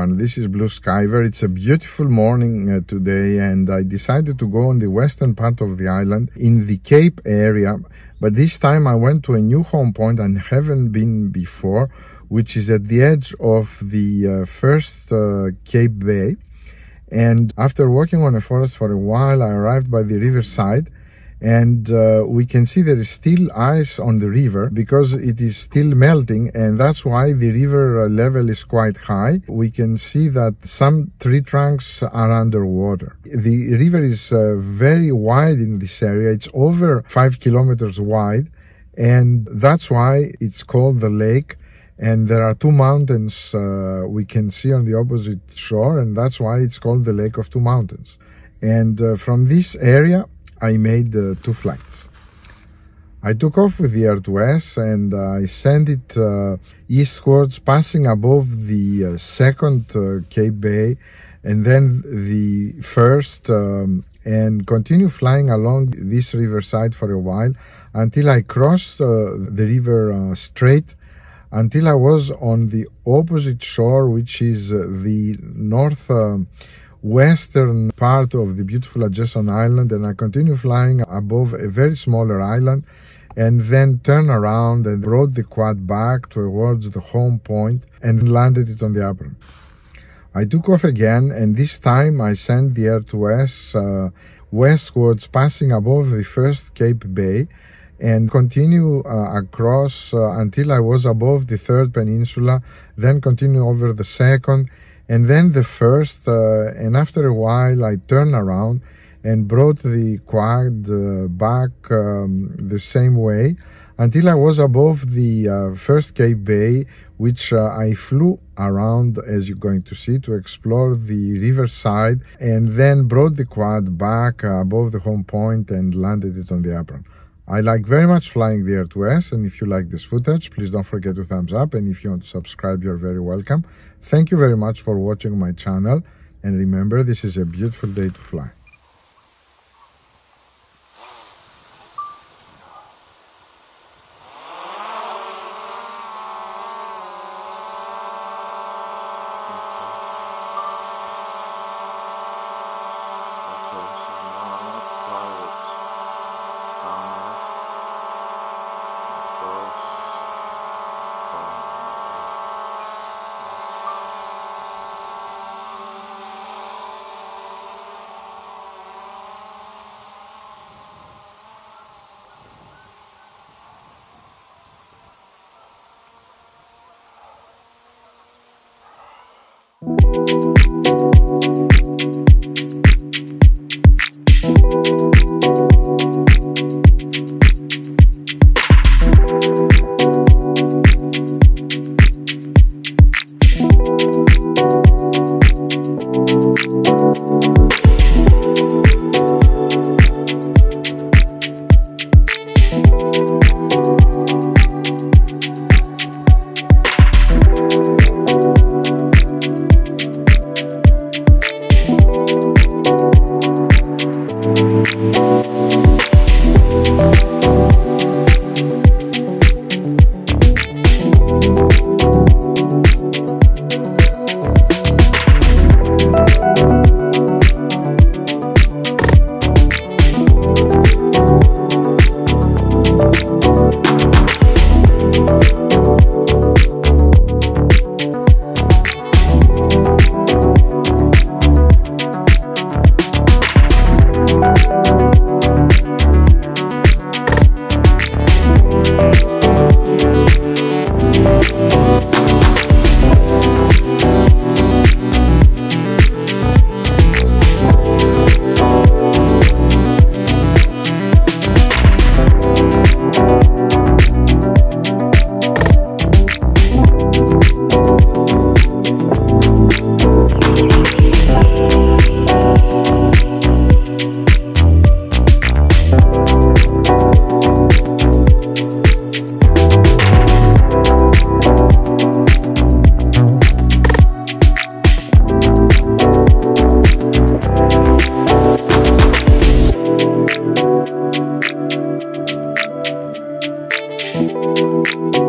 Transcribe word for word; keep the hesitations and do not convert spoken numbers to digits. everyone, this is Blue Skyver. It's a beautiful morning uh, today, and I decided to go on the western part of the island in the Cape area, but this time I went to a new home point and haven't been before, which is at the edge of the uh, first uh, Cape Bay. And after walking on a forest for a while, I arrived by the riverside, and uh, we can see there is still ice on the river because it is still melting, and that's why the river level is quite high. We can see that some tree trunks are underwater. The river is uh, very wide in this area. It's over five kilometers wide, and that's why it's called the lake. And there are two mountains uh, we can see on the opposite shore, and that's why it's called the Lake of Two Mountains. And uh, from this area I made uh, two flights. I took off with the Air two S and uh, I sent it uh, eastwards, passing above the uh, second uh, Cape Bay and then the first, um, and continue flying along this riverside for a while until I crossed uh, the river uh, strait, until I was on the opposite shore, which is uh, the north uh, western part of the beautiful Atchison Island, and I continue flying above a very smaller island and then turn around and brought the quad back towards the home point and landed it on the apron. I took off again, and this time I sent the Air two S uh, westwards, passing above the first Cape Bay, and continue uh, across uh, until I was above the third peninsula, then continue over the second and then the first, uh, and after a while I turned around and brought the quad uh, back um, the same way until I was above the uh, first Cape Bay, which uh, I flew around, as you're going to see, to explore the riverside, and then brought the quad back uh, above the home point and landed it on the apron. I like very much flying the Air two S, and if you like this footage, please don't forget to thumbs up, and if you want to subscribe, you're very welcome. Thank you very much for watching my channel, and remember, this is a beautiful day to fly. Thank you.